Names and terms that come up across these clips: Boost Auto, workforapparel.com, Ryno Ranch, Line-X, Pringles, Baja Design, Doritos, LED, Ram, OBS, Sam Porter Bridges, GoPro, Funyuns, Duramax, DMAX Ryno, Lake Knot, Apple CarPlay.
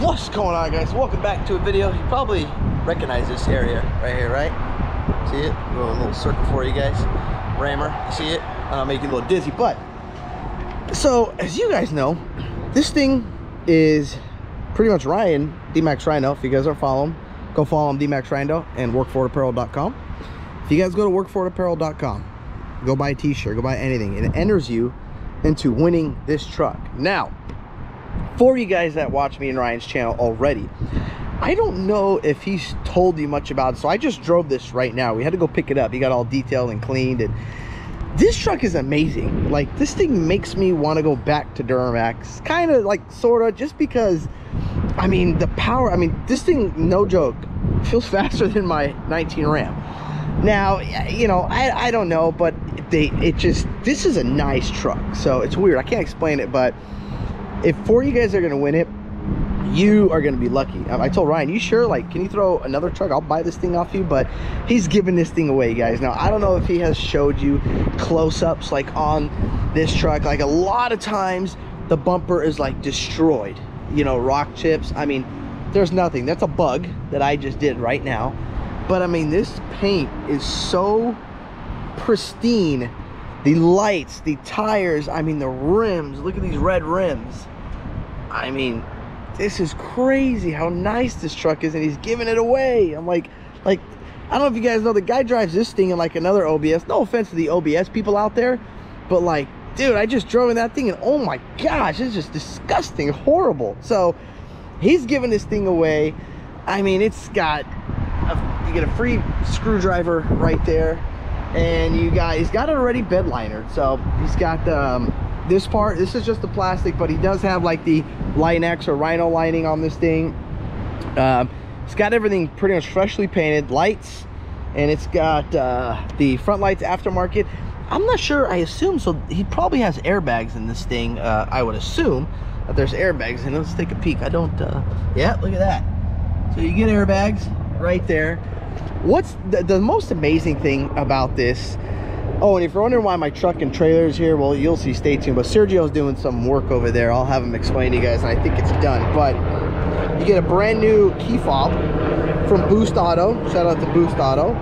What's going on, guys? Welcome back to a video. You probably recognize this area right here, right? See it? A little circle for you guys. Rammer, you see it? I'll make you a little dizzy, but so as you guys know, this thing is pretty much Ryan, DMAX Ryno. If you guys don't follow him, go follow him, DMAX Ryno, and workforapparel.com. If you guys go to workforapparel.com, go buy a t-shirt, go buy anything, and it enters you into winning this truck. Now, for you guys that watch me and Ryan's channel already, I don't know if he's told you much about it, so I just drove this right now. We had to go pick it up. He got all detailed and cleaned, and this truck is amazing. Like, this thing makes me want to go back to Duramax, kind of, like, sort of, just because, I mean, the power. I mean, this thing, no joke, feels faster than my 19 Ram. Now, you know, I don't know, but this is a nice truck, so it's weird. I can't explain it, but if four of you guys are going to win it, you are going to be lucky. I told Ryan, you sure? Like, can you throw another truck? I'll buy this thing off you. But he's giving this thing away, guys. Now, I don't know if he has showed you close-ups, like, on this truck. Like, a lot of times, the bumper is, like, destroyed. You know, rock chips. I mean, there's nothing. That's a bug that I just did right now. But, I mean, this paint is so pristine. The lights, the tires, I mean, the rims. Look at these red rims. I mean, this is crazy how nice this truck is, and he's giving it away. I'm like, I don't know if you guys know, the guy drives this thing in, like, another OBS. No offense to the OBS people out there, but, like, dude, I just drove in that thing, and oh my gosh, it's just disgusting, horrible. So he's giving this thing away. I mean, it's got you get a free screwdriver right there. And he's got it already bed linered, so he's got the this part. This is just the plastic, but he does have, like, the Line-X or Ryno lining on this thing. It's got everything pretty much freshly painted, lights, and it's got the front lights aftermarket. I'm not sure, I assume, so he probably has airbags in this thing. I would assume that there's airbags in it. Let's take a peek. I don't yeah, look at that. So you get airbags right there. What's the most amazing thing about this? Oh, and if you're wondering why my truck and trailer is here, well, you'll see. Stay tuned. But Sergio's doing some work over there. I'll have him explain to you guys, and I think it's done. But you get a brand new key fob from Boost Auto. Shout out to Boost Auto.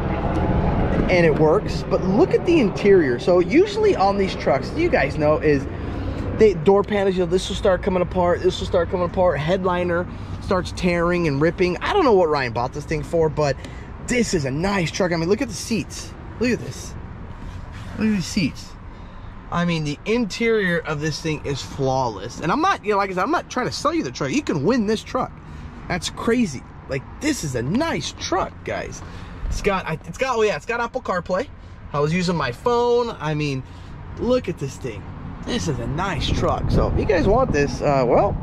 And it works. But look at the interior. So usually on these trucks, you guys know, is the door panels, you know, this will start coming apart. This will start coming apart. Headliner starts tearing and ripping. I don't know what Ryan bought this thing for, but this is a nice truck. I mean, look at the seats. Look at this. Look at these seats. I mean, the interior of this thing is flawless. And I'm not, you know, like I said, I'm not trying to sell you the truck. You can win this truck. That's crazy. Like, this is a nice truck, guys. It's got, oh yeah, it's got Apple CarPlay. I was using my phone. I mean, look at this thing. This is a nice truck. So if you guys want this, well,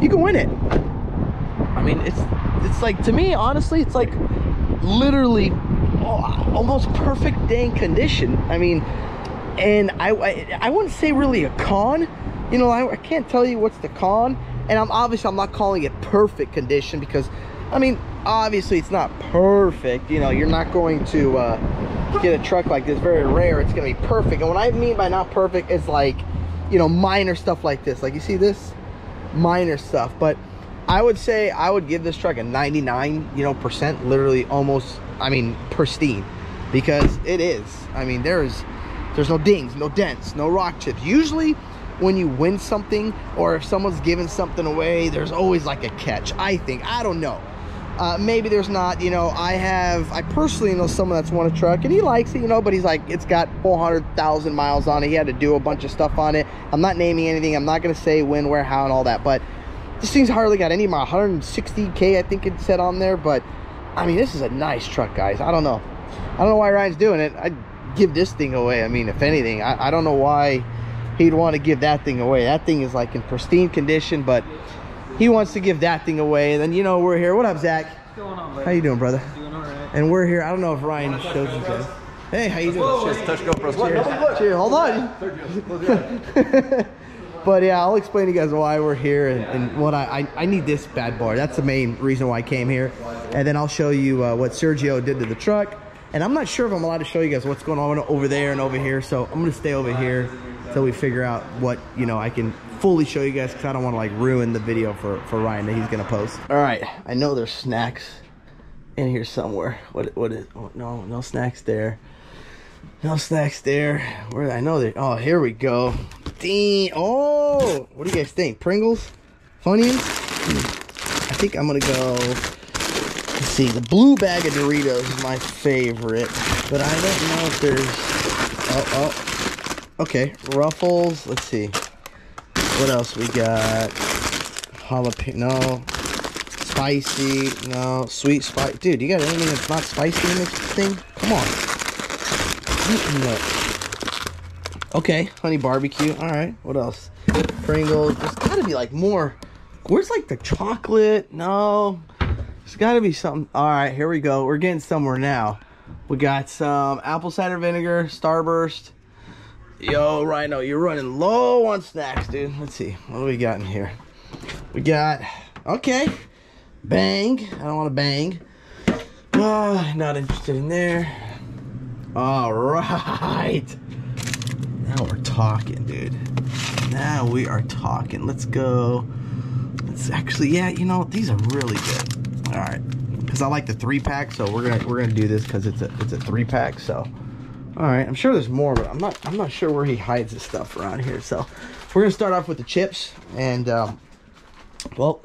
you can win it. I mean, it's like, to me, honestly, it's like literally almost perfect dang condition. I mean, and I wouldn't say really a con. You know, I can't tell you what's the con, and I'm not calling it perfect condition because, I mean, obviously it's not perfect. You know, you're not going to get a truck like this, very rare, it's gonna be perfect. And what I mean by not perfect is, like, you know, minor stuff like this, like you see this minor stuff. But I would say I would give this truck a 99, you know, percent, literally almost, I mean, pristine, because it is. I mean, there's no dings, no dents, no rock chips. Usually when you win something, or if someone's giving something away, there's always, like, a catch, I think. I don't know. Maybe there's not, you know. I personally know someone that's won a truck, and he likes it, you know, but he's like, it's got 400,000 miles on it. He had to do a bunch of stuff on it. I'm not naming anything. I'm not going to say when, where, how, and all that, but this thing's hardly got any mile, 160K, I think it said on there. But I mean, this is a nice truck, guys. I don't know why Ryan's doing it. I'd give this thing away. I mean, if anything, I don't know why he'd want to give that thing away. That thing is, like, in pristine condition, but he wants to give that thing away. And then, you know, we're here. What up, Zach? What's going on, buddy? How you doing, brother? Doing all right. And we're here. I don't know if Ryan shows you guys. Hey, how you doing? Whoa, hey. Touch GoPros. Cheers. Cheers. Hold on. But yeah, I'll explain to you guys why we're here, and what I need this bad boy. That's the main reason why I came here. And then I'll show you what Sergio did to the truck. And I'm not sure if I'm allowed to show you guys what's going on over there and over here. So I'm going to stay over here until we figure out what, you know, I can fully show you guys because I don't want to like ruin the video for Ryan that he's gonna post. All right, I know there's snacks in here somewhere. What is? Oh, no snacks there. No snacks there. Where I know they? Oh, here we go. Dang. Oh, what do you guys think? Pringles, Funyuns. I think I'm gonna go. Let's see, the blue bag of Doritos is my favorite, but I don't know if there's. Oh, okay. Ruffles. Let's see. What else we got? Jalapeno, spicy, no, sweet spice. Dude, you got anything that's not spicy in this thing? Come on. Look. Okay, honey barbecue. All right, what else? Pringles. There's got to be like more. Where's like the chocolate? No. There's got to be something. All right, here we go. We're getting somewhere now. We got some apple cider vinegar, Starburst. Yo, Ryno, you're running low on snacks, dude. Let's see. What do we got in here? We got... Okay. Bang. I don't want to bang. Not interested in there. All right. Now we're talking, dude. Now we are talking. Let's go. Let's actually... Yeah, you know, these are really good. All right. Because I like the 3-pack, so we're gonna do this because it's a 3-pack, so... All right, I'm sure there's more, but I'm not sure where he hides his stuff around here. So we're gonna start off with the chips, and well,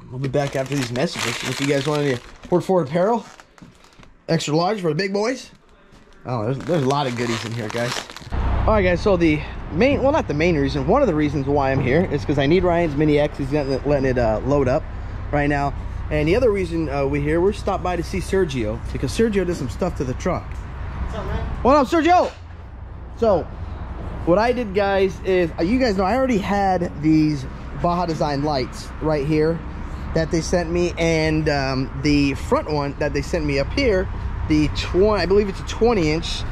we'll be back after these messages. If you guys want any Work Forward apparel, extra large for the big boys. Oh, there's a lot of goodies in here, guys. All right, guys. So the main, well, not the main reason, one of the reasons why I'm here is because I need Ryan's Mini X. He's not letting it load up right now. And the other reason we're stopped by to see Sergio because Sergio did some stuff to the truck. What's up, man? What up, Sergio? So, what I did, guys, is, you guys know I already had these Baja Design lights right here that they sent me, and the front one that they sent me up here, the 20, I believe it's a 20-inch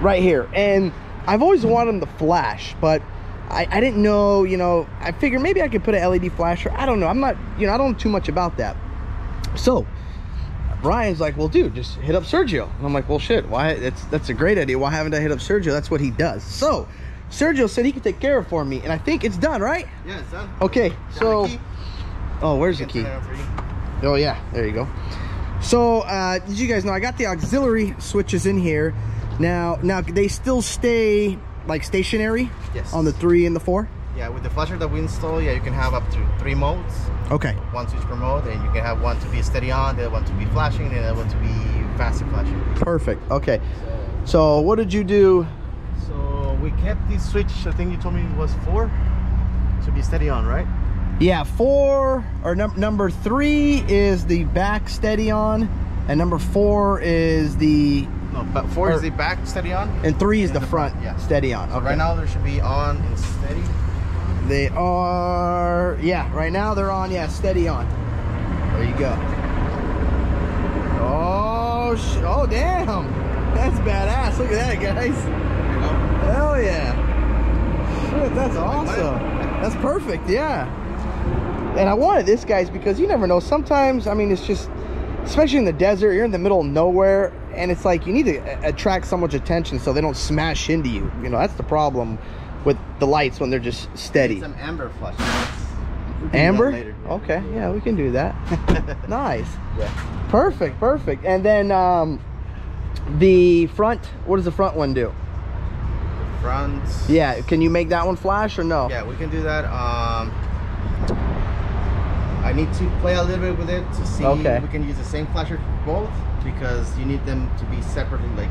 right here, and I've always wanted them to flash, but I didn't know, you know, I figured maybe I could put an LED flasher, I don't know, I'm not, you know, I don't know too much about that. So, Ryan's like, well, dude, just hit up Sergio. And I'm like, well, shit, why? That's a great idea. Why haven't I hit up Sergio? That's what he does. So, Sergio said he could take care of it for me, and I think it's done, right? Yeah, it's done. Okay, got so... Oh, where's the key? Oh, yeah, there you go. So, did you guys know, I got the auxiliary switches in here. Now they still stay, like, stationary? Yes. On the 3 and the 4? Yeah, with the flasher that we install, yeah, you can have up to 3 modes. Okay. 1 switch per mode, and you can have one to be steady on, the other one to be flashing, and the other one to be faster flashing. Perfect. Okay. So what did you do? So we kept this switch, I think you told me it was 4, to be steady on, right? Yeah, 4, or number 3 is the back steady on, and number 4 is the... No, but 4 is the back steady on. And 3 is the front yeah. steady on. Okay. So right now there should be on and steady. They are, yeah, right now they're on, yeah, steady on. There you go. Oh, oh damn. That's badass. Look at that, guys. Hell yeah. Shit, that's awesome. That's perfect, yeah. And I wanted this, guys, because you never know. Sometimes, I mean, it's just, especially in the desert, you're in the middle of nowhere, and it's like you need to attract so much attention so they don't smash into you. You know, that's the problem with the lights when they're just steady. Some amber flush. Amber? Later. Okay, yeah, we can do that. Nice. Yeah. Perfect, perfect. And then the front, what does the front one do? The front. Yeah, can you make that one flash or no? Yeah, we can do that. I need to play a little bit with it to see okay. if we can use the same flasher for both because you need them to be separately. Like,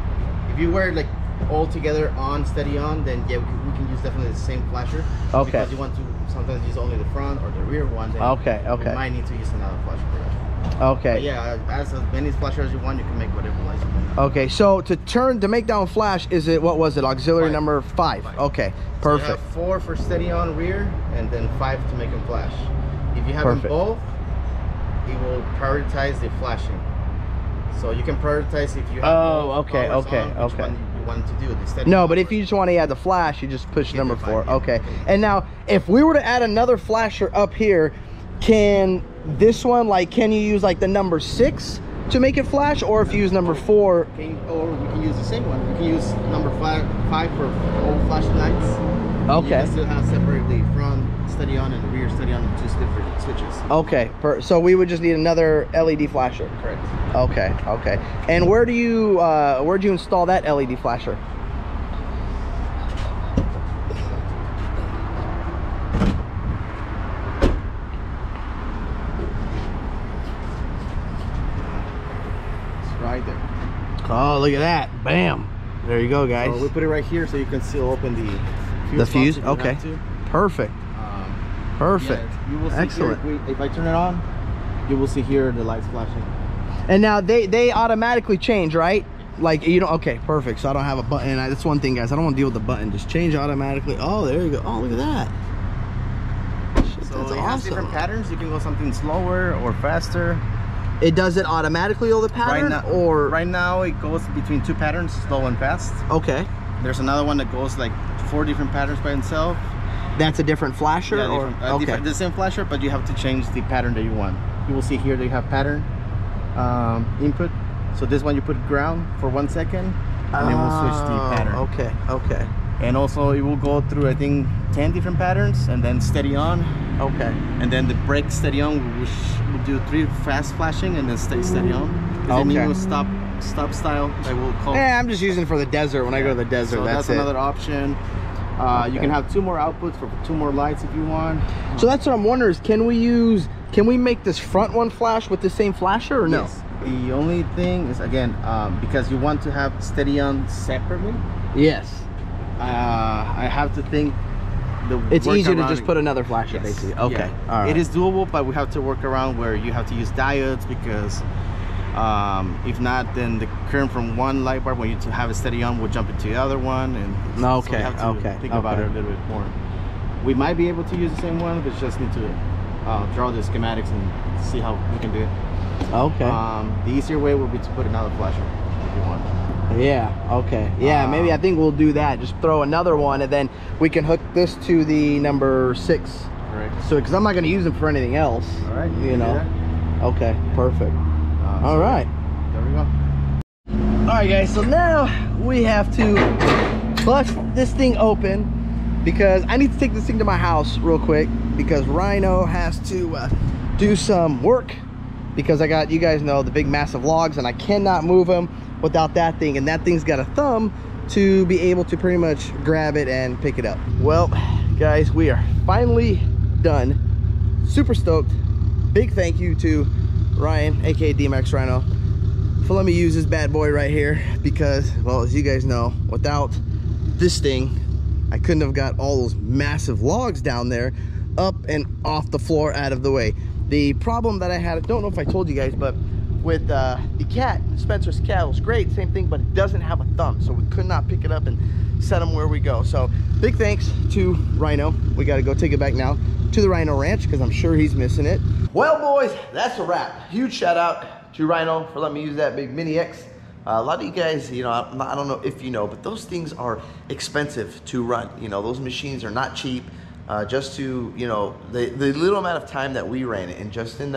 if you were like all together on steady on, then yeah, we can use definitely the same flasher. Okay. Because you want to sometimes use only the front or the rear one. Then okay. Okay. You might need to use another flasher for that. Okay. But yeah, as many flashers as you want, you can make whatever lights you want. Okay. So to make down flash, is it what was it? Auxiliary 5. Number 5. Okay. Perfect. So you have 4 for steady on rear, and then 5 to make them flash. If you have perfect. Them both, it will prioritize the flashing. So you can prioritize if you have. Oh. Okay. Okay. On, okay. One to do instead no but if you just want to add the flash you just push number 5, 4 yeah. Okay, and now if we were to add another flasher up here, can this one like can you use like the number 6 to make it flash, or if you use number 4 or we can use the same one, we can use number 5 for all flashing lights. Okay. You still have separately from steady on and rear steady on, just different switches. Okay. So we would just need another LED flasher. Correct. Okay. Okay. And where do you install that LED flasher? Right there. Oh, look at that. Bam. There you go, guys. So we put it right here so you can still open the fuse. Okay. Perfect. Perfect. Yeah, you will see. Excellent. Here, if I turn it on, you will see here the lights flashing. And now they automatically change, right? Like, you don't. Okay, perfect. So I don't have a button. That's one thing, guys. I don't want to deal with the button. Just change automatically. Oh, there you go. Oh, look at that. Shit, so that's awesome. It has different patterns. You can go something slower or faster. It does it automatically, all the pattern, right now, or right now it goes between two patterns, slow and fast. Okay. There's another one that goes like 4 different patterns by itself. That's a different flasher, yeah, or different, okay. The same flasher, but you have to change the pattern that you want. You will see here that you have pattern input. So this one you put ground for 1 second, and it will switch the pattern. Okay. Okay. And also it will go through, I think, 10 different patterns, and then steady on. Okay. And then the brake steady on, we'll do 3 fast flashing and then stay steady on. Okay. Then you will stop style, I will call. Yeah, I'm just using it for the desert when I go to the desert. So that's another option. Okay. You can have 2 more outputs for 2 more lights if you want. So that's what I'm wondering is, can we make this front one flash with the same flasher or no? Yes. The only thing is, again, because you want to have steady on separately. Yes. I have to think. It's easier to just put another flasher, yes, basically. Okay, yeah. All right. It is doable, but we have to work around where you have to use diodes, because if not, then the current from one light bar when you have a steady on will jump into the other one, and okay, so we have to think about it a little bit more. We might be able to use the same one, but just need to draw the schematics and see how we can do it. Okay. The easier way will be to put another flasher if you want. Yeah, okay. Yeah, maybe I think we'll do that. Just throw another one, and then we can hook this to the number 6. Right. So, because I'm not going to use them for anything else. All right. You know. Okay, perfect. All right. There we go. All right, guys. So now we have to bust this thing open, because I need to take this thing to my house real quick, because Ryno has to do some work, because I got, you guys know, the big massive logs, and I cannot move them without that thing, and that thing's got a thumb to be able to pretty much grab it and pick it up. Well, guys, we are finally done. Super stoked. Big thank you to Ryan, aka DMX Ryno, for letting me use this bad boy right here, because, well, as you guys know, without this thing I couldn't have got all those massive logs down there up and off the floor out of the way. The problem that I had, I don't know if I told you guys, but with the cat, Spencer's cat, was great, same thing, but it doesn't have a thumb, so we could not pick it up and set them where we go. So big thanks to Ryno. We got to go take it back now to the Ryno Ranch, because I'm sure he's missing it. Well, boys, that's a wrap. Huge shout out to Ryno for letting me use that big Mini X. A lot of you guys, you know, I don't know if you know, but those things are expensive to run. You know, those machines are not cheap. Just to, you know, the little amount of time that we ran it, and just in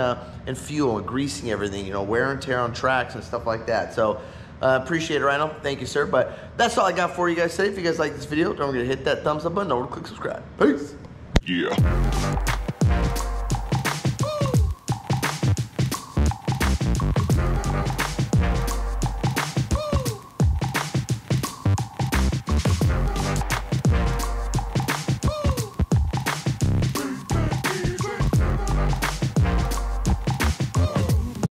fuel and greasing everything, you know, wear and tear on tracks and stuff like that. So appreciate it, Ryno. Thank you, sir. But that's all I got for you guys today. If you guys like this video, don't forget to hit that thumbs up button. Don't forget to click subscribe. Peace. Yeah.